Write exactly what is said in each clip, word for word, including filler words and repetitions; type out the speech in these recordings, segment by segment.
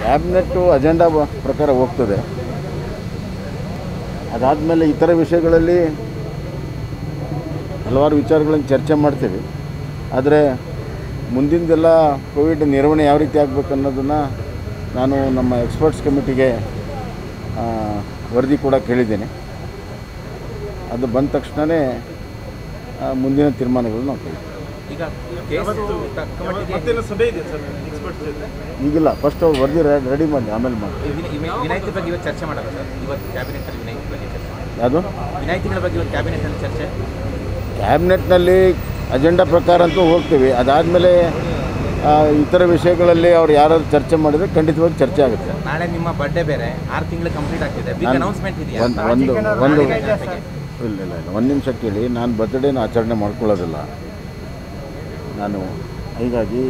Cabinet agenda ಪ್ರಕಾರ ಹೋಗ್ತದೆ. ಅದಾದಮೇಲೆ ಇತರ ವಿಷಯಗಳಲ್ಲಿ ಹಲವಾರು ವಿಚಾರಗಳನ್ನು ಚರ್ಚೆ ಮಾಡ್ತೀವಿ. ಆದರೆ ಮುಂದಿನದೆಲ್ಲ ಕೋವಿಡ್ ನಿರ್ವಹಣೆ ಯಾವ ರೀತಿ ಆಗಬೇಕು ಅನ್ನೋದನ್ನು ನಾನು ನಮ್ಮ ಎಕ್ಸ್ಪರ್ಟ್ಸ್ ಕಮಿಟಿಗೆ ವರದಿ ಕೂಡ ಕೇಳಿದ್ದೇನೆ. ಅದು ಬಂದ ತಕ್ಷಣವೇ ಮುಂದಿನ ತೀರ್ಮಾನಗಳನ್ನು ನಾವು ಕೈಗೊಳ್ಳುತ್ತೇವೆ. ಈಗ ಸಭೆ ಇದೆ ಸರ್ ಎಕ್ಸ್ಪರ್ಟ್ಸ್ ಜೊತೆ. ಈಗಿಲ್ಲ, ಫಸ್ಟ್ ಅವರು ವರದಿ ರೆಡಿ ಮಾಡಿ ಆಮೇಲೆ ಮಾಡಿ. ವಿನಾಯಿತಿ ಬಗ್ಗೆ ಇವತ್ತು ಚರ್ಚೆ ಮಾಡೋದು ಸರ್, ಇವತ್ತು ಕ್ಯಾಬಿನೆಟಲ್ಲಿ ವಿನಾಯಿತಿ ಬಗ್ಗೆ ಚರ್ಚೆ ಮಾಡೋದು. ಯಾವುದು ವಿನಾಯಿತಿಗಳ ಬಗ್ಗೆ ಇವತ್ತು ಕ್ಯಾಬಿನೆಟಲ್ಲಿ ಚರ್ಚೆ? ಕ್ಯಾಬಿನೆಟ್ನಲ್ಲಿ ಅಜೆಂಡಾ ಪ್ರಕಾರ ಅಂತೂ ಹೋಗ್ತೀವಿ. ಅದಾದಮೇಲೆ ಇತರ ವಿಷಯಗಳಲ್ಲಿ ಅವ್ರು ಯಾರಾದರೂ ಚರ್ಚೆ ಮಾಡಿದರೆ ಖಂಡಿತವಾಗಿ ಚರ್ಚೆ ಆಗುತ್ತೆ. ನಾಳೆ ನಿಮ್ಮ ಬರ್ಡೇ ಬೇರೆ, ಆರು ತಿಂಗಳು ಕಂಪ್ಲೀಟ್ ಆಗ್ತಿದೆ. ಒಂದು ಒಂದು ಇಲ್ಲ ಇಲ್ಲ ಇಲ್ಲ ಒಂದು ನಿಮಿಷ ಕೇಳಿ. ನಾನು ಬರ್ತ್ಡೇನ ಆಚರಣೆ ಮಾಡ್ಕೊಳ್ಳೋದಿಲ್ಲ ನಾನು, ಹೀಗಾಗಿ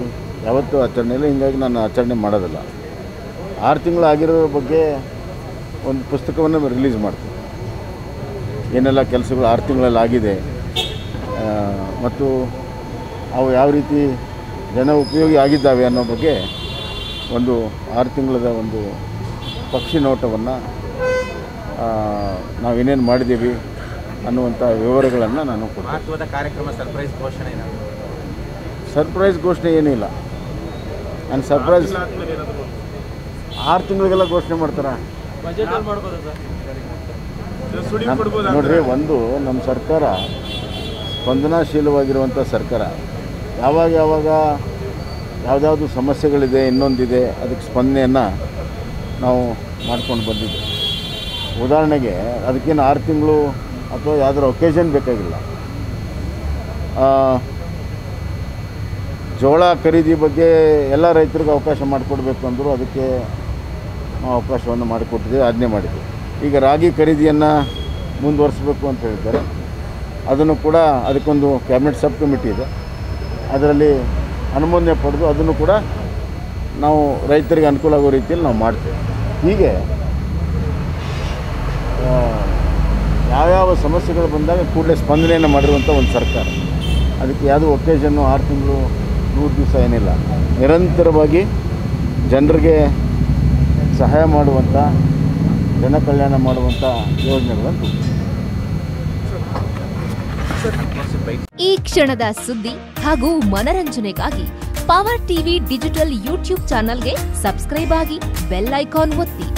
ಯಾವತ್ತೂ ಆಚರಣೆ ಇಲ್ಲ, ಹೀಗಾಗಿ ನಾನು ಆಚರಣೆ ಮಾಡೋದಿಲ್ಲ. ಆರು ತಿಂಗಳು ಆಗಿರೋ ಬಗ್ಗೆ ಒಂದು ಪುಸ್ತಕವನ್ನು ರಿಲೀಸ್ ಮಾಡ್ತೀನಿ, ಏನೆಲ್ಲ ಕೆಲಸಗಳು ಆರು ತಿಂಗಳಲ್ಲಿ ಆಗಿದೆ ಮತ್ತು ಅವು ಯಾವ ರೀತಿ ಜನ ಉಪಯೋಗಿ ಆಗಿದ್ದಾವೆ ಅನ್ನೋ ಬಗ್ಗೆ ಒಂದು ಆರು ತಿಂಗಳದ ಒಂದು ಪಕ್ಷಿ ನೋಟವನ್ನು ನಾವೇನೇನು ಮಾಡಿದ್ದೀವಿ ಅನ್ನುವಂಥ ವಿವರಗಳನ್ನು ನಾನು ಕೊಡ್ತೀನಿ. ಮಹತ್ವದ ಕಾರ್ಯಕ್ರಮ ಸರ್ಪ್ರೈಸ್ ಘೋಷಣೆ ಏನು? ಸರ್ಪ್ರೈಸ್ ಘೋಷಣೆ ಏನೂ ಇಲ್ಲ. ನಾನು ಸರ್ಪ್ರೈಸ್ ಆರು ತಿಂಗಳಿಗೆಲ್ಲ ಘೋಷಣೆ ಮಾಡ್ತಾರಾ? ನೋಡಿರಿ, ಒಂದು ನಮ್ಮ ಸರ್ಕಾರ ಸ್ಪಂದನಾಶೀಲವಾಗಿರುವಂಥ ಸರ್ಕಾರ. ಯಾವಾಗ ಯಾವಾಗ ಯಾವುದಾದ್ರು ಸಮಸ್ಯೆಗಳಿದೆ, ಇನ್ನೊಂದಿದೆ, ಅದಕ್ಕೆ ಸ್ಪಂದನೆಯನ್ನು ನಾವು ಮಾಡ್ಕೊಂಡು ಬಂದಿದ್ದೆ. ಉದಾಹರಣೆಗೆ ಅದಕ್ಕೇನು ಆರು ತಿಂಗಳು ಅಥವಾ ಯಾವುದಾದ್ರೂ ಒಕೇಶನ್ ಬೇಕಾಗಿಲ್ಲ. ಜೋಳ ಖರೀದಿ ಬಗ್ಗೆ ಎಲ್ಲ ರೈತರಿಗೂ ಅವಕಾಶ ಮಾಡಿಕೊಡ್ಬೇಕು ಅಂದರು, ಅದಕ್ಕೆ ನಾವು ಅವಕಾಶವನ್ನು ಮಾಡಿಕೊಟ್ಟಿದ್ದೀವಿ, ಆಜ್ಞೆ ಮಾಡಿದ್ವಿ. ಈಗ ರಾಗಿ ಖರೀದಿಯನ್ನು ಮುಂದುವರಿಸಬೇಕು ಅಂತ ಹೇಳ್ತಾರೆ, ಅದನ್ನು ಕೂಡ ಅದಕ್ಕೊಂದು ಕ್ಯಾಬಿನೆಟ್ ಸಬ್ ಕಮಿಟಿ ಇದೆ, ಅದರಲ್ಲಿ ಅನುಮೋದನೆ ಪಡೆದು ಅದನ್ನು ಕೂಡ ನಾವು ರೈತರಿಗೆ ಅನುಕೂಲ ಆಗೋ ರೀತಿಯಲ್ಲಿ ನಾವು ಮಾಡ್ತೇವೆ. ಹೀಗೆ ಯಾವ್ಯಾವ ಸಮಸ್ಯೆಗಳು ಬಂದಾಗ ಕೂಡಲೇ ಸ್ಪಂದನೆಯನ್ನು ಮಾಡಿರುವಂಥ ಒಂದು ಸರ್ಕಾರ. ಅದಕ್ಕೆ ಯಾವುದೋ ಒಕೇಶನ್ನು ಆರು ತಿಂಗಳು ನೂರು ದಿವಸ ಏನಿಲ್ಲ, ನಿರಂತರವಾಗಿ ಜನರಿಗೆ ಸಹಾಯ ಮಾಡುವಂಥ, ಜನ ಕಲ್ಯಾಣ ಮಾಡುವಂಥ ಯೋಜನೆಗಳನ್ನು. ಈ ಕ್ಷಣದ ಸುದ್ದಿ ಹಾಗೂ ಮನರಂಜನೆಗಾಗಿ ಪವರ್ ಟಿವಿ ಡಿಜಿಟಲ್ ಯೂಟ್ಯೂಬ್ ಚಾನೆಲ್ಗೆ ಸಬ್ಸ್ಕ್ರೈಬ್ ಆಗಿ ಬೆಲ್ ಐಕಾನ್ ಒತ್ತಿ.